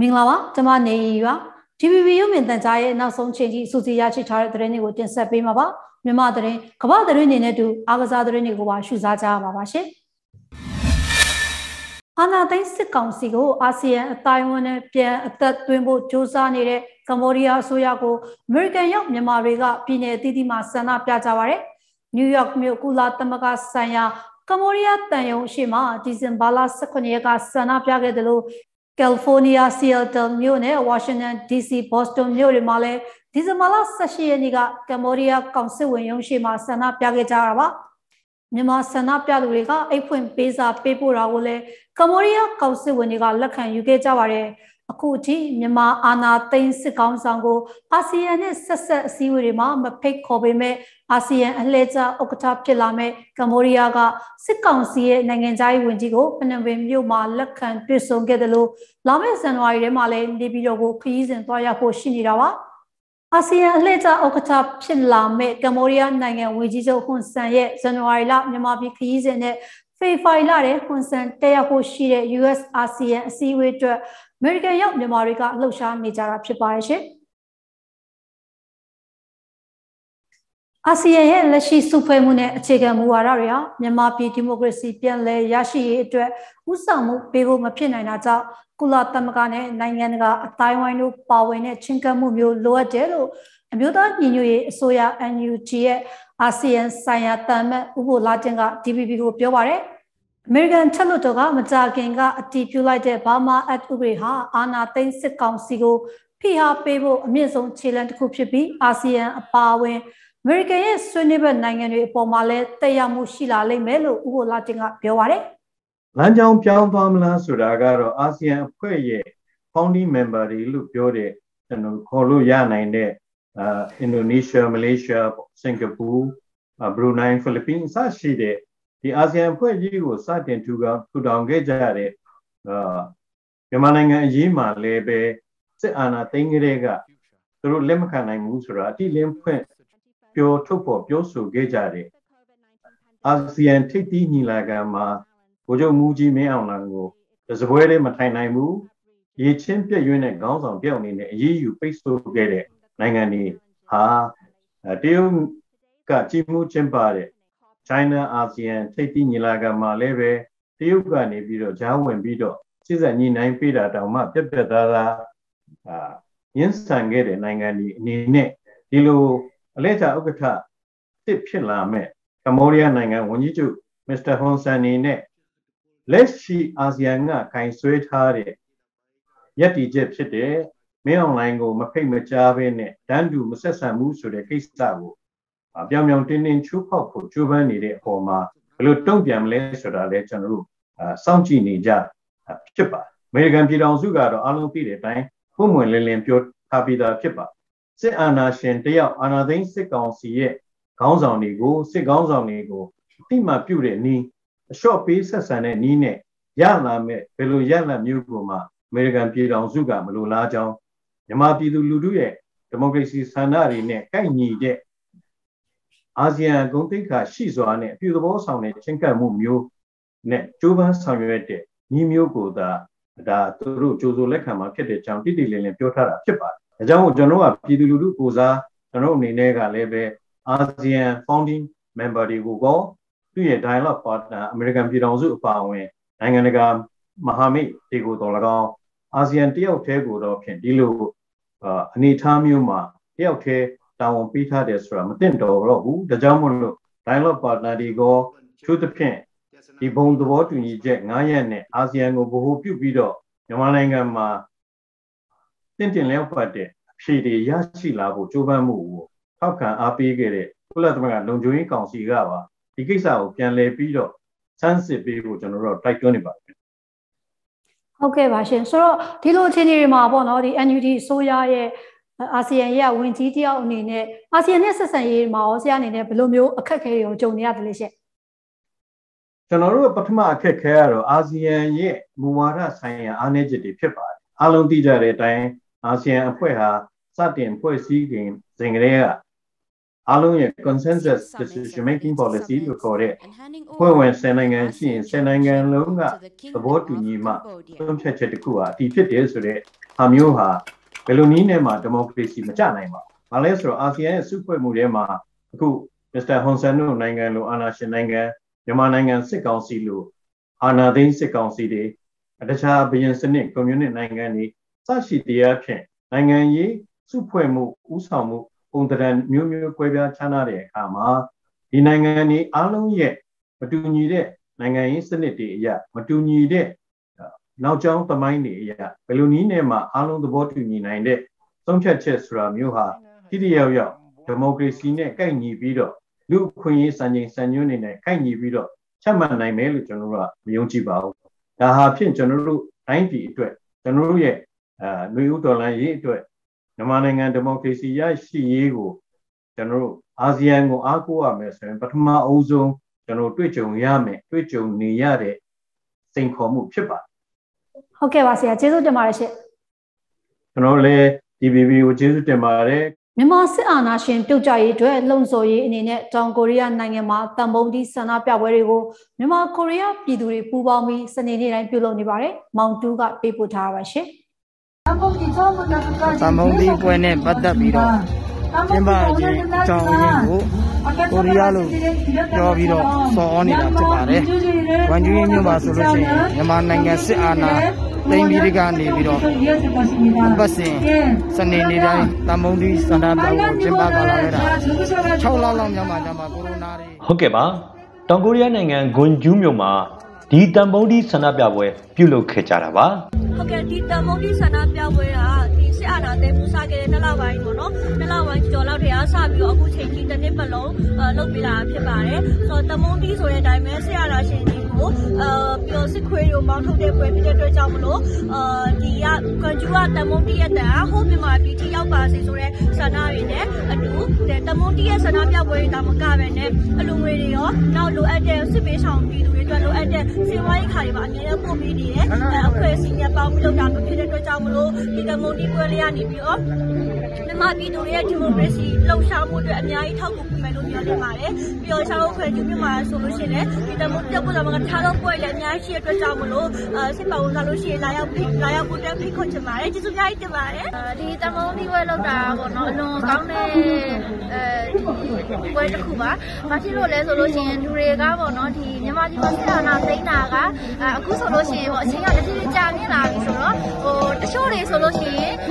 Minglawa, Tama Neiwa, TVU in Tantai, now some change Susiachi Tarani would in Sapimaba, Nemadre, Kaba the Reninetu, Agazadreni Guashuzata Mavashi. Anna thanks to Council, ASEAN, Taiwan, Pierre, Tatwimbo, Josanire, Cambodia, Suyago, American Yok, Nemariga, Pine, Didima, Sana, Piataware, New York, Milkula, Tamaga, Saya, Cambodia, Tayo, Shima, Dizimbala, Sakoniaga, Sana, Piagadelo, California, Seattle, Munich, Washington, DC, Boston, Nurimale, Dizimala, Sashianiga, Cambodia, Council, Yoshima, Sana, Piagatarava, Nima, Sana, Piaguriga, Apun, Pesa, Pepu, Raule, Cambodia, Council, Winiga, Lakan, Yugetaware, Akuti, Nima, Anna, Tains, Council, ASEAN, Sasa, Siurima, Mapek Kobime, ASEAN, Leta, Okatap, Chilame, Cambodia, Sikansi, Nanganjai, Windigo, and when you ma, Lakan, Pirson, Gedalo, Lames and Wire, Malay, Libyogo, Keys, and Toyako, Shinirawa, ASEAN, Leta, Okatap, Chilame, Cambodia, Nangan, Wijizo, Hunsan, Yet, Zanuaila, Namabi, Keys, and it. Failare, consent, Tayako Shire, US, ASEAN, Sea Waiter, America, Yom, Nemarica, Lusha, Mijara, Chipashi. ASEAN, Lashi Supremune, Chigan Muararia, Nemapi, Democracy, Pianle, Yashi, Usamu, Pivo, Mapinanata, Kula Tamagane, Nanganga, Taiwanu, Powene, Chinkamu, Loa Jello, and Buda, Ninu, Soya, and UGA. ASEAN Saya Tame Ubu Latinga TBB Piovare, American Chalutoga, Matakinga, Tipulite Bama at Uriha, Anna Tensi Council, Piha Pebo, Mizon Chiland Kupchipi, ASEAN Pawe, American Suniba Nangan Pomale, Teyamushila Lemelo, Ubu Latinga Piovare, Lanjam Piam Pamla Suragaro, ASEAN Puye, founding member Lupiore, and Koluyana. Indonesia, Malaysia, Singapore, Brunei, Philippines, such the ASEAN Puji was sat in Tudangeja, Yamananga Jima Lebe, Seana Tingrega, through Lemkana Musra, Lempe, Pio Topo, Piosu Gejare, ASEAN Titi Nilagama, Ojo Muji Meanango, the Zawere Matainaimu, Ye Champion Unit Gons on Pion in the Ye you face to get it. Nangani, ha, Dium Kachimu Chempare, China, ASEAN, Tati Nilaga Maleve, Diugani Bido, Jaw and Bido, Cizani Nine Pida, Dama, Tepedada, Yinsangere, Nangani, Nine, Dilu, Leta Ukata, Tipchilame, Camoria Nangan, when you do, Mr. Honsanine, lest she ASEANa, kind sweet hearted. Yet Egypt today. Meonlango, Mapay Majavene, Dandu, Musasa Musu, the Kistago. A young mountain in Chupa, Juvenile, Homa, Lutobiam Lesser, Lechan Ru, Sanchi Nija, Chipa, Megan Pidan Zugaro, Alopide, Time, whom will Limpio Tabida Chipa. Se Anashentia, another sick on Siet, Gons on Nigo, Sig Gons on Nigo, Tima Pure Ni, a short piece as an Nine, Yana me, Peluyana Muguma, Megan Pidan Zuga, Lulajan. Yamati Luduye, Democracy Sanari ne Kaini de ASEAN Gontinka Shizone, beautiful sound, Chinka Mumu, ne Juba Samuete, Nimyoko da Turu Jozoleka market, Champidil and Piotara Chipa, Jamo Janoa Pidulu Kuza, Janoni Nega Lebe, ASEAN founding member Gugo, to a dialogue partner, American Pidanzu Pawe, Anganagam, Mahami, Tego Dolagan. ASEAN Tiao Tego Dokin Dilu Anita Muma, Tiaoke, Down Pita Desra, Matendo, the Jamulu, Dialogue Partner Digo, to the Pin, the Bond the Water in Eject, Nayan, ASEAN Obu Pido, Yamanangama, Tintin Leopade, Shidi Yashi Labu, Jubamu, how can Apigere, Pulatma, don't drink on Sigava, the Gizao can lay Pido, Sansi Pido General, like Toniba. Okay, Vashin. So, Tilo Tini Mabon, the NUD Soya, ASEAN, yeah, Winti, Nine, ASEAN, and Maosian in a Belumio, a Kakeo, or Johnny Adelish. General Patma Kakero, ASEAN, yeah, Muara, Saya, Anegeti, Pipa, Alon Dija, ASEAN, Pueha, Satin, Poesy, Singrea, အားလုံးရဲ့ consensus decision making policy လို့ခေါ်တဲ့ဖွဲ့ဝင်10နိုင်ငံရှိရင်10နိုင်ငံလုံးကသဘောတူညီမှဆုံးဖြတ်ချက်တစ်ခုဟာဒီဖြစ်တယ်ဆိုတဲ့ဟာမျိုးဟာဘယ်လိုနည်းနဲ့မှ democracy မကျနိုင်ပါဘူး။ဘာလဲဆိုတော့ ASEAN ရဲ့စုဖွဲ့မှုထဲမှာအခု Mr. Hun Sen တို့နိုင်ငံလိုအာဏာရှင်နိုင်ငံမြန်မာနိုင်ငံစစ်ကောင်စီလိုအာဏာသိမ်းစစ်ကောင်စီတွေတခြားဘုရင်စနစ်ကွန်မြူနစ်နိုင်ငံတွေစရှိတဲ့အဖြစ်နိုင်ငံရေးစုဖွဲ့မှုဥဆောင်မှုပုံသဏ္ဍာန်မျိုးမျိုးကွဲပြားခြားနားတဲ့အခါမှာဒီနိုင်ငံတွေအားလုံးရဲ့မတူညီတဲ့နိုင်ငံရေးစနစ်တွေအရမတူညီတဲ့နောက်ကျောင်းသမိုင်းတွေအရဘယ်လိုနည်းနဲ့မှအားလုံးသဘောတူညီနိုင်တဲ့သုံးဖြတ်ချက်ဆိုတာမျိုးဟာတိတိယောက်ယောက်ဒီမိုကရေစီနဲ့ကိုက်ညီပြီးတော့လူ့အခွင့်အရေးစံချိန်စံညွှန်းတွေနဲ့ကိုက်ညီပြီးတော့ချမှတ်နိုင်မယ်လို့ကျွန်တော်တို့ကမယုံကြည်ပါဘူး။ဒါဟာဖြင့်ကျွန်တော်တို့တိုင်းပြည်အတွက်ကျွန်တော်တို့ရဲ့နွေဦးဒေါ်လာရေးအတွက်မြန်မာနိုင်ငံဒီမိုကရေစီရရှိရေးကိုကျွန်တော်တို့အာဆီယံကိုအားကိုးရမယ်ဆိုရင်ပထမအဦးဆုံးကျွန်တော်တွေ့ကြုံရမယ်တွေ့ကြုံနေရတဲ့စိန်ခေါ်မှုဖြစ်ပါတယ်။ဟုတ်ကဲ့ပါဆရာကျေးဇူးတင်ပါတယ်ရှင်။ကျွန်တော်လည်း DBB ကိုကျေးဇူးတင်ပါတယ်။မြန်မာစစ်အာဏာရှင်ပြုတ်ကျရေးအတွက်လှုံ့ဆော်ရေးအနေနဲ့တောင်ကိုရီးယားနိုင်ငံမှာတံပုံးတီးဆန္ဒပြပွဲတွေကိုမြန်မာကိုရီးယားပြည်သူတွေပူးပေါင်းပြီးစနေနေ့တိုင်းပြုလုပ်နေပါတယ်။မောင်တူးကပေးပို့ထားပါရှင်။တမုံဒီကွယ်နဲ့ပတ်သက်ပြီးတော့ကျင်းပခြင်းကြောင်းရင်းကိုကိုရီးယားလိုပြောပြီးတော့ဆော်ဩနေတာဖြစ်ပါတယ်။ဝန်ကြီးမျိုးပါဆိုလို့ရှိရင်မြန်မာနိုင်ငံစစ်အာဏာသိမ်းပြီးတကနေပြီးတော့ပတ်စင်စနေနေ့တိုင်းတမုံဒီစန္ဒပြကိုကျင်းပကြလာခဲ့တာ6လလောက်များမှကိုရိုနာတွေဟုတ်ကဲ့ပါတောင်ကိုရီးယားနိုင်ငံဂွန်ဂျူးမြို့မှာဒီတမုံဒီစန္ဒပြပွဲပြုလုပ်ခဲ့ကြတာပါ။ဟုတ်ကဲ့ဒီတမုံဒီဆန္ဒပြပွဲကဒီစစ်အာဏာသိမ်းမှုစခဲ့တဲ့နှစ်လပိုင်းပေါ့နော်နှစ်လပိုင်းကျော်လောက်တည်းအားစပြီးတော့အခုချိန်ကြီးတစ်နှစ်ပတ်လုံးလုပ်ပြလာဖြစ်ပါတယ်ဆိုတော့တမုံဒီဆိုတဲ့အတိုင်းပဲစစ်အာဏာရှင်ကြီးကိုပြောစစ်ခွေးတို့မောင်းထုတ်တဲ့ပွဲဖြစ်တဲ့အတွက်ကြောင့်မလို့ဒီကကွန်ဂျူကတမုံဒီရဲ့တန်အားဟိုးမြန်မာပြည်ကြီးရောက်ပါစေဆိုတဲ့ဆန္ဒတွေနဲ့အတူတမုံဒီရဲ့ဆန္ဒပြပွဲတွေဒါမကပဲနဲ့အလူငွေတွေရောနောက်လိုအပ်တဲ့စစ်ပေးဆောင်ပြည်သူတွေအတွက်လိုအပ်တဲ့စေဝါးရေးခါတွေပါအများကြီးပို့ပေးနေတယ်အဖွဲ့အစည်းများပေါင်းပြီးလုပ်တာဖြစ်တဲ့အတွက်ကြောင့်မလို့ဒီတမုံဒီပွဲလေးကနေပြီးတော့မြန်မာပြည်သူတွေရဲ့ဒီမိုကရေစီလှုပ်ရှားမှုအတွက်အများကြီးထောက်ပံ့ပေးမယ်လို့ပြောနေပါတယ်ပြောရှားဖို့ဖွဲ့ပြီးမြန်မာဆိုလို့ရှိရင်ဒီတမုံဒီပွဲမှာထားတော့ပွဲလည်းအများကြီးရှိတဲ့အတွက်ကြောင့်မလို့စစ်ပါဝင်လာလို့ရှိရင်လာရောက်ဖို့တက်ဖိတ်ခွင့်ချင်ပါတယ်ကျေးဇူးများကြီးတင်ပါတယ်ဒီတမုံဒီပွဲလုပ်တာပေါ့နော်အလွန်ကောင်းတဲ့ပွဲတစ်ခုပါဘာဖြစ်လို့လဲဆိုလို့ရှိရင်လူတွေကပေါ့နော်ဒီမြန်မာပြည်မှာစစ်အာဏာသိမ်းတာကအခုဆိုလို့ရှိရင်ပေါ့အချိန်ကတစ်ချိန်ကြာမြင့်လာပြီဆိုတော့ဟိုတချို့တွေဆိုလို့ရှိရင်အက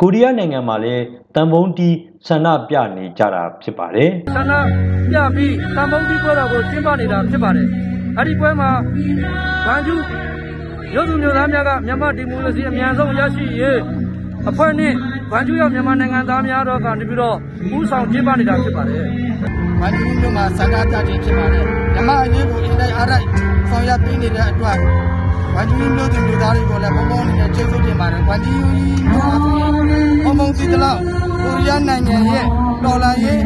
ကိုရီးယားနိုင်ငံမှာလည်းတံပုံးတီးဆန္ဒပြနေကြတာဖြစ်ပါတယ်ဆန္ဒပြပြီးတံပုံးတီးပွဲတော်ကိုကျင်းပနေတာဖြစ်ပါတယ်အဲ့ဒီပွဲမှာဂွမ်ဂျူးရုပ်သူမျိုးသားများကမြန်မာဒီမိုကရေစီအမြန်ဆုံးရရှိရေးအဖွဲ့နဲ့ဂွမ်ဂျူးရောက်မြန်မာနိုင်ငံသားများတို့ကနေပြီးတော့ဥဆောင်ကျင်းပနေတာဖြစ်ပါတယ်ဂွမ်ဂျူးတို့မှာဆန္ဒပြခြင်းဖြစ်ပါတယ်မြန်မာအရေးကိုအင်တိုင်းအားလိုက်ဆောင်ရွက်ပေးနေတဲ့အတွက်ဂွမ်ဂျူးမျိုးသူမျိုးသားတွေကိုလည်းပုံနဲ့ကျေးဇူးတင်ပါတယ်ဂွမ်ဂျူးပုံသီးတလောက်ကိုရီးယားနိုင်ငံရဲ့တော်လှန်ရေး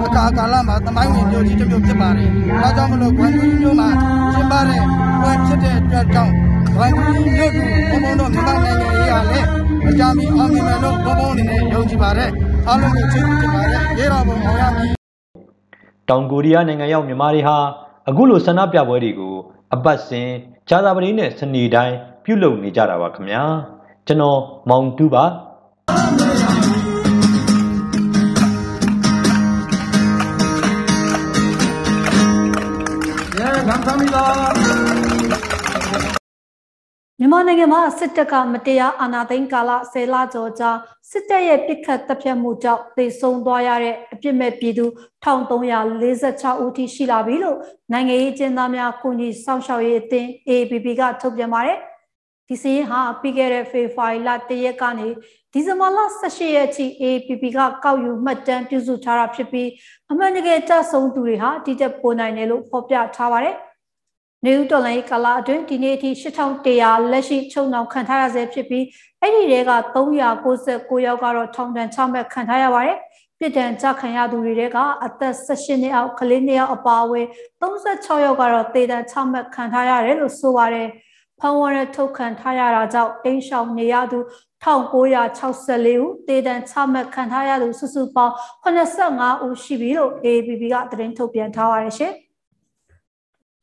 အခါကာလမှာသမိုင်းဝင်မျိုးကြီးတစ်မျိုးဖြစ်ပါတယ်။ဒါကြောင့်မလို့ဂွမ်ဂျူးမျိုးမှာကျင်းပတဲ့ပွဲဖြစ်တဲ့အတွက်ကြောင့်ဂွမ်ဂျူးမျိုးကိုပုံတို့မြန်မာနိုင်ငံရေးအားလည်းအကြမ်းအောင်မြင်မယ်လို့ပုံအနေနဲ့ယုံကြည်ပါတယ်။အားလုံးကိုကျေးဇူးတင်ပါတယ်။ရေတော်ပုံအောင်ရမည်။တောင်ကိုရီးယားနိုင်ငံရောက်မြန်မာတွေဟာအခုလိုဆန္ဒပြပွဲတွေကိုအပတ်စဉ်ကြာသပတေးနဲ့စနေတိုင်းပြုလုပ်နေကြတာပါခင်ဗျာ။ကျွန်တော်မောင်တူးပါမြန်မာနိုင်ငံမှာစစ်တပ်ကမတရားအာဏာသိမ်းကာလ10လကျော်ကြာစစ်တပ်ရဲ့ပြစ်ခတ်တပ်ဖြတ်မှုကြောင့်သေဆုံးသွားရတဲ့အပြစ်မဲ့ပြည်သူ1346ဦးထိရှိလာပြီလို့နိုင်ငံရေးအကျဉ်းသားများကူညီစောင့်ရှောက်ရေးအသင်း AAPP ကထုတ်ပြန်ပါတယ်။ဒီစီရင်ဟာပြီးခဲ့တဲ့ဖေဖော်ဝါရီလ1ရက်ကနေဒီဇင်ဘာလ18ရက်ထိ AAPP ကကောက်ယူမှတ်တမ်းပြုစုထားတာဖြစ်ပြီးအမှန်တကယ်ကြဆုံးသူတွေဟာတိကျပိုနိုင်တယ်လို့ဖော်ပြထားပါတယ်။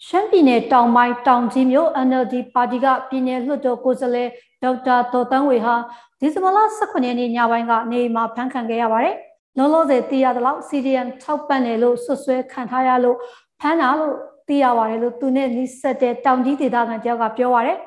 Champine Tong my Tong Jimyo under the Padiga Pine Ludo Gozale, Doctor Totanweha, Dismala Sakonini Nyawanga, Neima Pankangayaware, Lolo de Tiadala, Sidian, Taupanelo, Sosue, Cantayalo, Panalo, Tiawarelo, Tune, Nisate, Town Dida and Yaga Piore,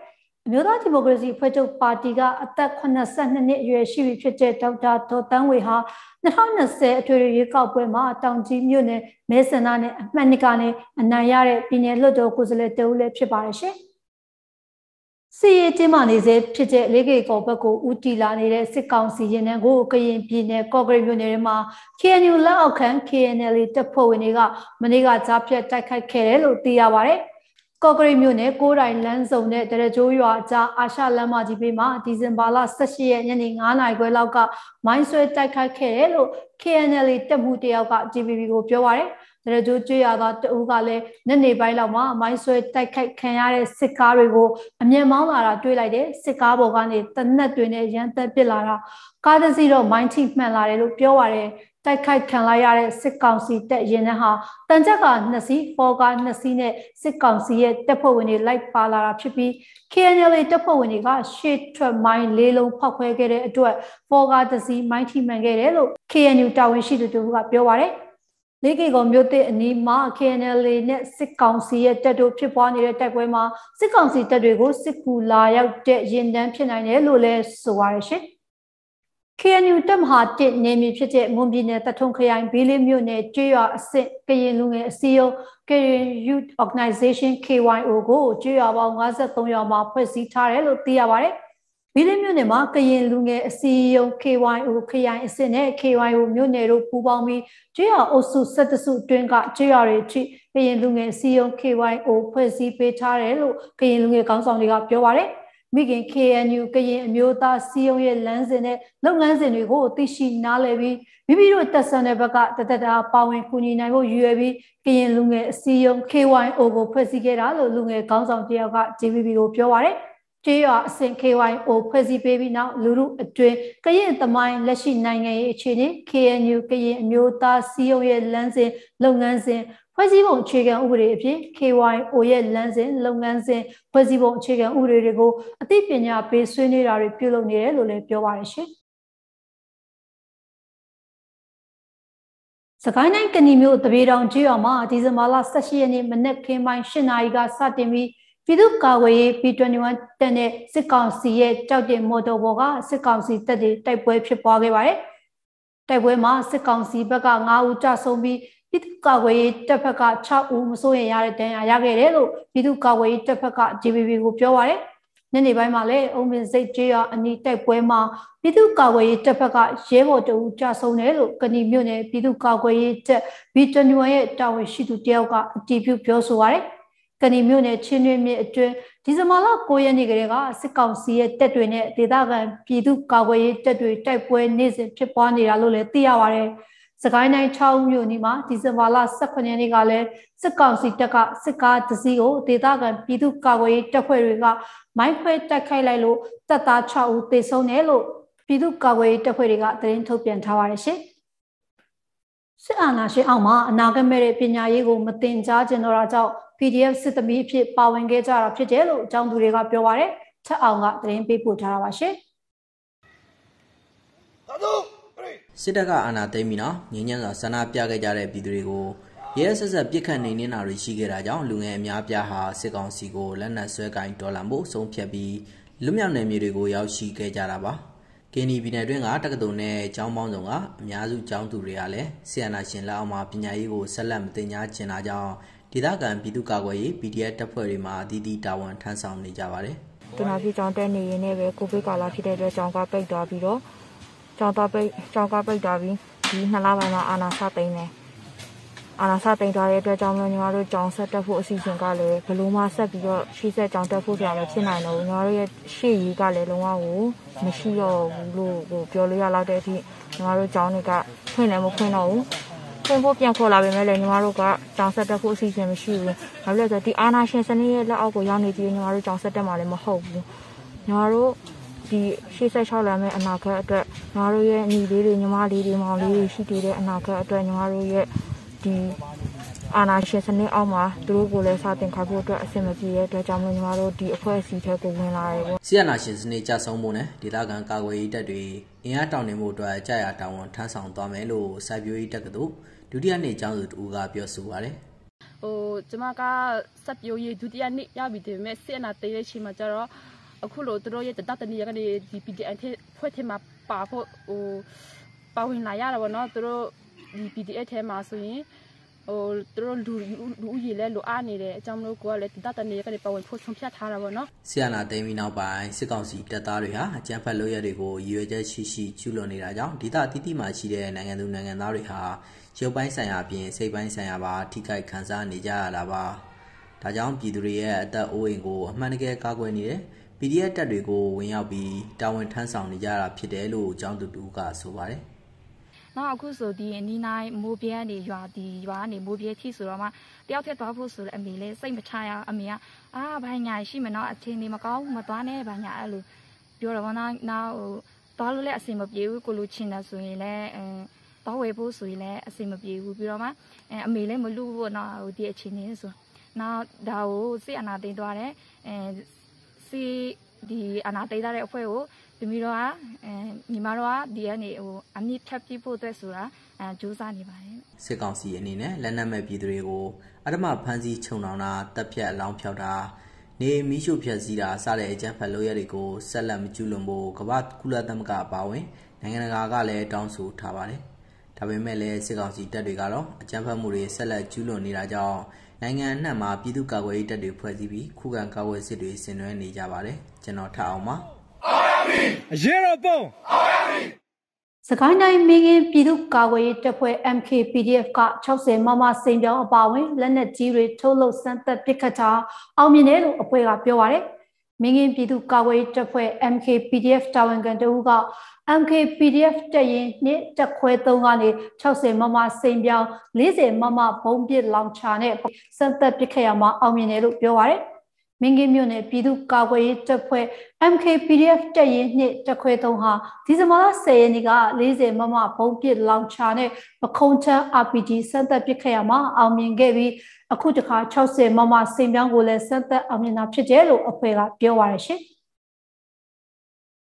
Muda Democracy, Puerto Partiga, Attack on the Sunday, Yuashi, Doctor Totanweha, Nahana said to Yukabuema, Town Jimune, Mesanane, Manicane, and Nayare, Pinelodo, Cosleto, Le Chibarishe. See, Timan is a pitted legate copaco, utilani, sick council, and go, Kayin, Pine, Cogrebunema, Kianu Laukan, Kianelli, Tapoiniga, Maniga Tapia, Taka Kerelo, Diaware, Cogrebune, Gold Islands of Net, the Joyuata, Asha Lama di Bima, Dizembala, Sashi, and Yana Golauka, Mineswe Taka Kerelo, Kianelli, Tabudiaga, Dibigo Piaware. Reduciada Ugale, Nene Bailama, Mineswe Taka Canare, Sicarigo, and Yamala Duilade, Sicabo Gane, the Netune, Yanta Pilara, Cadaziro, 19th Malare, Piore, Taka Canlayare, Sicouncy, Yenaha, Tanjaga, Nasi, Foga, Nasine, Sicouncy, Depoini, like Palara Chippy, Kianelli Depoiniga, Shit, Mine, Lilo, Paquegere, Dua, Foga, the Z, 19th Mangarello, Kianu Tawishi to do up Piore. Legate on Mute Nima, Kenelin, sick council, tattoo, Chiponi, Taguema, sick council, Tadrigo, Sikula, Jin, Pinane, Lule, Suarish. Can you tell her, take name you cheated Mumbina, Tatonka, and Billy Mune, Gia, Kayin Lune, CEO, Kayin Youth Organization, KYOGO, Gia, Wazat, Toyama, Percy Tarello, Diaware? Billy Munema, Kayin Lunge, CEO, KYO, Kayan, Sene, KYO, Munero, Pubami, JR also set the suit drink at JRH, Kayin Lunge, CEO, KYO, Percy Petarello, Kayin Lunge comes on the up your wallet, making KNU, Kayin, Muta, CEO, Lens in it, no lens in you go, Tishi, Nalevi, Bibi, Tassanabaka, Tata, Powen, Kuninago, UAV, Kayin Lunge, CEO, KYO, Percy Geralo, Lunge comes on the up your wallet. JR Saint KYO Percy Baby now Lulu Adre, Kayin the Mine, Lashi Nanga Chini, KNU, Kayin, Muta, COE Lansing, Longansin, Percy won't chicken Uri, KYO Lansing, Longansin, Percy won't chicken Urigo, a deep in your base, Swinny are a pillow near Lule Piovarish. Sakana can you mute the way down Gioma, Dizamala Sashi and Maneke, my Shinaiga Satimi. Pidukawe, P21 Tene, Sikansi, Taude Motoboga, Sikansi Teddy, Taipei Chipagaway, Taiwema, Sikansi, Baga, Nauta Sombi, Pidukawe, Tapaka, Chaum, so in Yaratan, Yagarello, Pidukawe, Tapaka, Jibi Gupiore, Nene by Malay, Omen Zajia, and Taipema, Pidukawe, Tapaka, Jevo, Jasonello, Ganimune, Pidukawe, P21 Tawishitu Delga, Dibu Piosuare. Can you mune chin? Dizamala Koyani Grega, Sikansi, Tetuine, Didagan, Pidukawe, Tetu, Taipue, Niz, Chiponi, Alule, Tiaware, Sakaina Chow Munima, Dizamala Sakonigale, Sikansi Taka, Sika, Tizio, Didagan, Pidukawe, Tapuriga, Mike Takailalo, Tata Chau, Tesonello, Pidukawe, Tapuriga, Trentopian Tawareshi. Sianashi Ama, Nagamere Pinayigo, Matinja, General. PDF set the meat pow and get out of Pidello, down to rig up your wallet, to out the MP put our ship. Sitaga anatemina, Nina Sanapia Gare Bidrigo. Yes, as a Pican Indian are Rishigera down, Lunga Miapiaha, Second Sigo, Lana Sueca in Tolambo, so Piabi, Lumia Nemirigo Yashi Gajaraba. Kenny Binadringa, Takadone, Chamondonga, Miazu Cham to Reale, Siana Chinlama, Pinaigo, Salam, Tena Chenaja. Didagan Pidukawe, Pidia Taperima, Didi Tawan, Tansam Nijavare. Tunabi Jonta Nene, Kubikala, Jonga Peg Daviro, Jonta Peg Davi, Nalava, Anna Satane. The she said, Shalame and Naka, the Naruya, Nibili, Numali, Mali, she did it, and Naka, the Naruya, the Anashis and the Alma, the Rugulas, I think I go to a cemetery, the Jamaro, the first teacher, the one I see. Anashis, Nature Somone, the Dagan Kawaii, the day, Iatan, Motua, Jayatan, Tansan, Domelo, Sabu, Takadu, do the Anajan, Uga, Piosuare. Oh, Jamaka, Sabu, do the Anit Yabit, Messi, and Atayashi Majaro. A cool draw yet the Datania, the PDA put him up, or Bowing Nayara will not draw the PDA Masuni or draw to Uilelo Annie, Jamlo, let Datania, the Bowen put from Piatara. Siana, they now by Seconsi, Tataria, Jampaloya, Uja Shishi, Chuloni Raja, Dita Titima, Chile, Nanganunang and Ariha, Jobai Sayapi, Saban Sayaba, Tika Kansan, Nija Lava, Tajam Pidria, the Oingo, Manage Kaguani. PDA Tadrigo, when you be down Tansan Yara Pidelu, John Duga, so why? Now, Guso, the Nina, Mobia, the Yuani, Mobia Tisurama, the outer Tabusu, and Mile, same Chaya, Amia, Ah, Banya, she may not attain Macau, Matane, Banya Alu. You're now, Tolu, a sim of you, Coluchina Suile, and Tawebo Suile, a sim of you, Burama, and Mile Mulu, now, dear Chinesu. Now, thou see another Dware, and see the anateda of Fuego, the Miroa, and Nimaroa, the Anio, and need captive Potesura, and Josani. Seconsi and Nina, Lename Pidrego, Adama Panzi Chonana, Tapia Lampiada, Ne Michu Piazida, Sale, Jampaloyarico, Salam Julumbo, Kabat Kula Damga Bawe, Nanganagale, Downsu Tabare, Tabemele, Seconsi Tadegalo, Jampamure, Sala Juloni Raja. Nangan Nama Piduka waiter de Pradibi, Kugan Kawa City, Senoni Javare, Genotauma. Zero. Sakana Ming Piduka waiter for MK PDF got Chelsea Mama Sender Bowing, Leonard Diri Tolo Santa Picata, Alminero, Opera Piore. Ming Piduka waiter for MK PDF Tawanganduga, MK PDF Day, Nit Taquetongani, Chelsea Mama Sender, Lizzie Mama Bombi Lamchane, Santa Picayama, Alminero Piore. Ming Mune Piduka waiter for MK PDF Day, Nit Taquetonga, Tizamala Sayeniga, Lizzie Mama Bombi Lamchane, a counter RPG, Santa Picayama, Almingavi. A Kutaka, Chelsea, Mama, same young woman center, Amina Pidelo, Opera, Biowarish.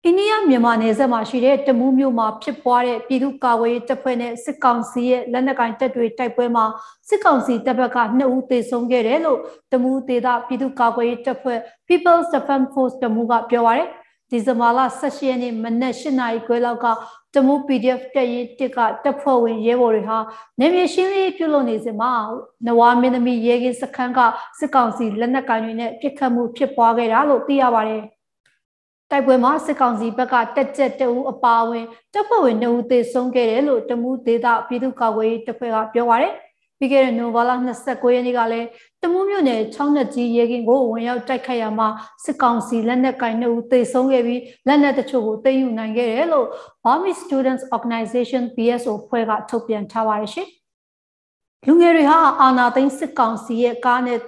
Inia Mimanism, she read the Mumuma, Pipore, Piduka, way, Tapene, Sikansi, Lenagan, Tatu, Tapuema, Sikansi, Tabaka, Naute, Songerello, the Muteda, Piduka, way, Tapu, People's the Fan Force, the Muga, Bioware, Dizamala, Sashiani, Manashina, Guelaga. The movie PDF Tika, the pro in Yevoriha, Nemeshili Pulonisma, Nawaminami Yegis Sakanga, Sikansi, Lenakanine, Pikamu, Pipoagalo, Tiaware. Tabuema Sikansi, Baka, Tetu, a Pawe, Tapo in Nute, Songerello, the Muteda, Piduka way, the Pera Piaware, Bigger Novala Nasakoyanigale, the Mumune, Chonati Yegin go, when you Takayama, Sikansi, Lenakano, the Songevi, Lenatacho, the Unangerello. Army Students Organization PSO Puega Topian Tawarishi. Lungeriha Anatin Sikansi, Garnet,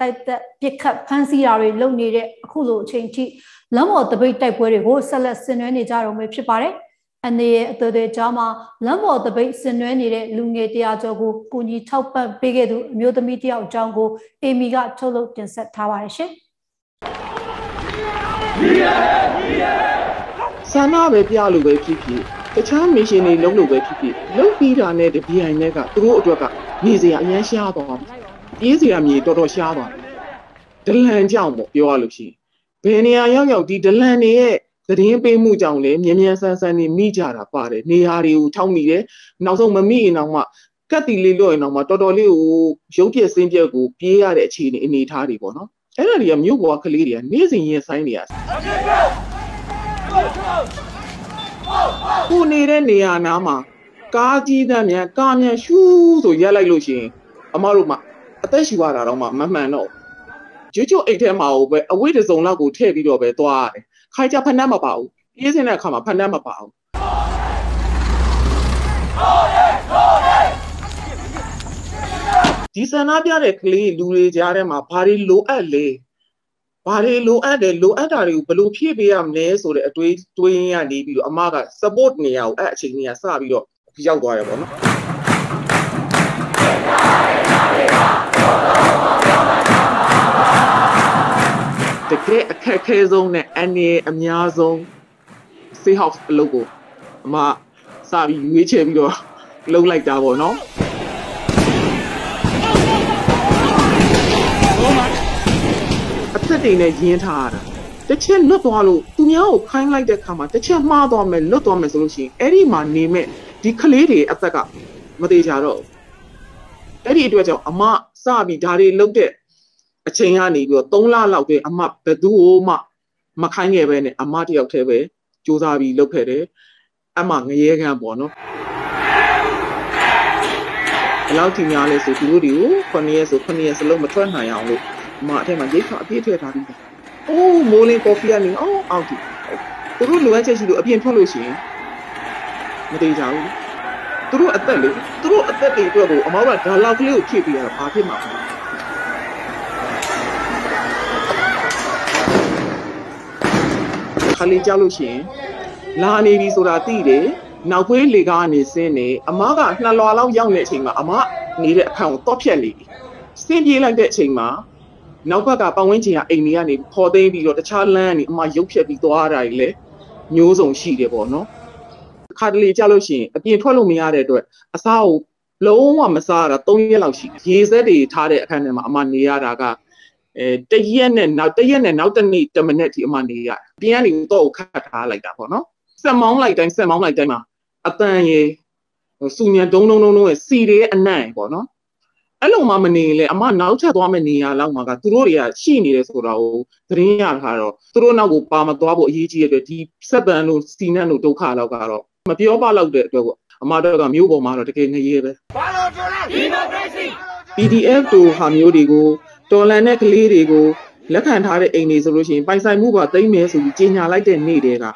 pick up Pansiari, Lonire, Kulo, Chinchi, Lamo, the big type where it was Celestin and Jaro Mepare, and the Jama, Lamo, the big Sinuani, Lunge Diago, Kuni Taupa, Bigedu, Myodomedia of Jango, Emiga Tolo, Tinset Tawarishi. Sana Bepialu Kiki. The charm mission in Longweki, no feed on it behind Nega, Ruoka, Nizia and Shaba. Easy on me, Dodo Shaba. The land jambo, you are looking. Penny, I young out the land, eh? The Impe Mujang, Yemias and Mijara party, Niari, Tommy, Nazoma me in Ama, Cathy Lilo in Ama, Dodo Liu, Jokia Saint Diego, Pierre Chin in Itari Bono. And I am you walk a lady, and Nizing yes, I yes. Who need any anama? Gaji, Damia, Ganya, shoes, or yellow lotion. Amaruma, Ateshiwara, Mamano. Juju ate a mouth, a widow's own lago, Tavi Robert, Kaja Panama Bow. Isn't a comma Panama Bow. This another directly, Louis Jarema, Pari Low Alley. Pari Low Alley, Low Alley, Blue PBM Ness or a twin and debut Amaga, Subordinate, actually, a Sabio, Piaguayabon. The great Kazon and Annie Amiazo Seahawks logo. Ma, sorry, you look like that one, no? A pretty Nigerian tara. The chair not to me, kind like the camera. The chair madam and not on my solution. Any man name it, declared attacker. Matejaro. Eddie Dwell, Ama, Sabi, Daddy looked it. A Chingani will don't allow the Ama, the duo ma, Macanye, and Mati of Teve, Josabi Lopere, among a year and bono. Allowing Yalis to do you, Cornias, Loma Turnhayalo, Martin and Jacob appeared at me. Oh, Molly coffee and all out. The rule I said you appear pollution. Matejaro. Through a telly, trouble, Amara, the lovely keeping a party map. Halijalushi, Lani Visurati, Nawe Ligani Sene, Amara, Nala, young Netima, Ama, needed account top jelly. Still, ye like that Tima. Nawaga, Banwintia, Amiani, poor baby, or the child learning, my yoke, Victoria, news on she, no? Hardly jealousy, a being follow me out of it. A sow, low Masara, Tony Laushi. He is ready, Tade Panama, Maniaraga. The yen and now the yen and out the need the Manetti Mania. The any dog cat like that, no? Some like them, a tiny Sunia don't know a CD and nine, no? Hello, Mamma, a man out at Wamania, Lamaga, Turoria, she needed Soro, Trian Haro, Tronago, Pama, Dabo, Egi, the deep, Sabano, Sina, no Docalogaro. But the overload the mother of Mubo Mara again a year. PDF to Hamudigo, Dolanek Lidigo, Lakan had a solution by Samuba, they may so Virginia like they needed. A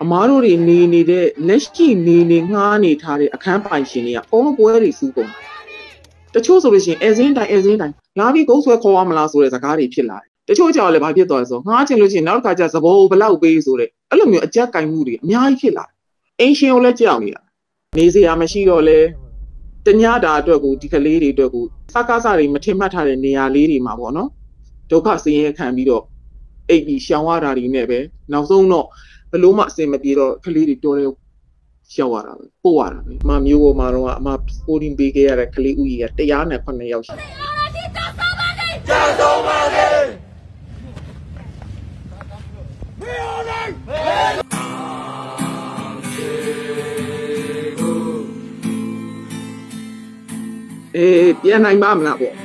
Marori needed Leski meaning honey tarry a campaign shinia, all very super. The choice solution as in time, Lavi goes to a column last with a carry pillar. The choice of Babitozo, Martin Lucin, now catches a bowl below base or a jack I moody, Mia Killer. Ancient Legiamia. Nazi Amashiole, the Nyada Dogu, Decalady Dogu, Sakasari, Matemata, Nia Lady Mabono, Docasi can be do. Abi Shawara never, now so no, the Loma Semabiro, Kalidi Dore Shawara, Poar, Mamuo Maroa, Maps, Odin Bigger, Kaliuia, Diana Panayoshi. Bien, I'm not one.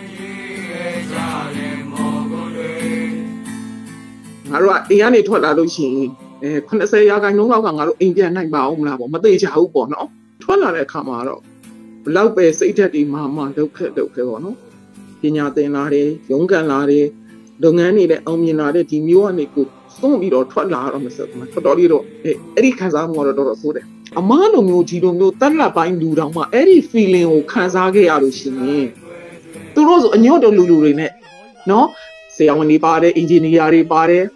I only told a Lucy. Couldn't say I no longer Indian. I'm not but they hope or no. Twilight Camaro. Love is seated in Mamma, the Cavono. Pinate Nari, Yonga Nari, Dongani, the Omnina, the new and a good stormy or toddler on the settlement for Dorito, Ericazam or Dorosude. A man of Mujido, no Tala bind you down, any feeling or Kazagi Arushini. The rose and your Lulurin, no? Say only body, engineering body,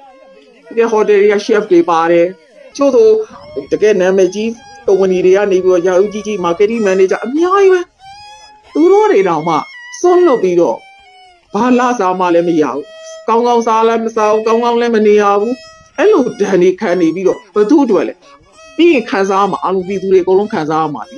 the hotel chef de body, Chodo, the get Namaji, the one Iria, Yaruji, marketing manager, Miawe. The road Rama, solo bido. Palas are Malamiao, Gong on Salam, Sao, Gong on Lemoniao. Hello, Danny Candy Bido, but do dwell. Being Kazama, I will be to the Golon Kazama. I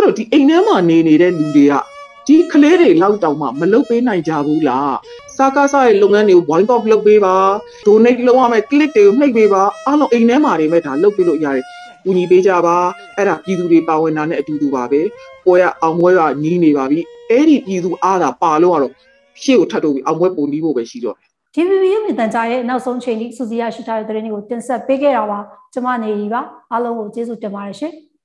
don't think any man needed Ludia. Declare loud down, Malope Nijarula. Sakasa Lungani, one of Lobeva, donate Loam at Click, make Beva, I know in Emari met a Lopilo Yari, Unibejaba, at a Pidu Bawanan at Dubabe, where Amwera Nini Babi, any Pidu Ada Palo, she will tattoo a weapon Nibo Beshido. TVB with the diet now some change, Susia should have the new tensa, big era, Tamani Iva, along with Jesus Tamarishe.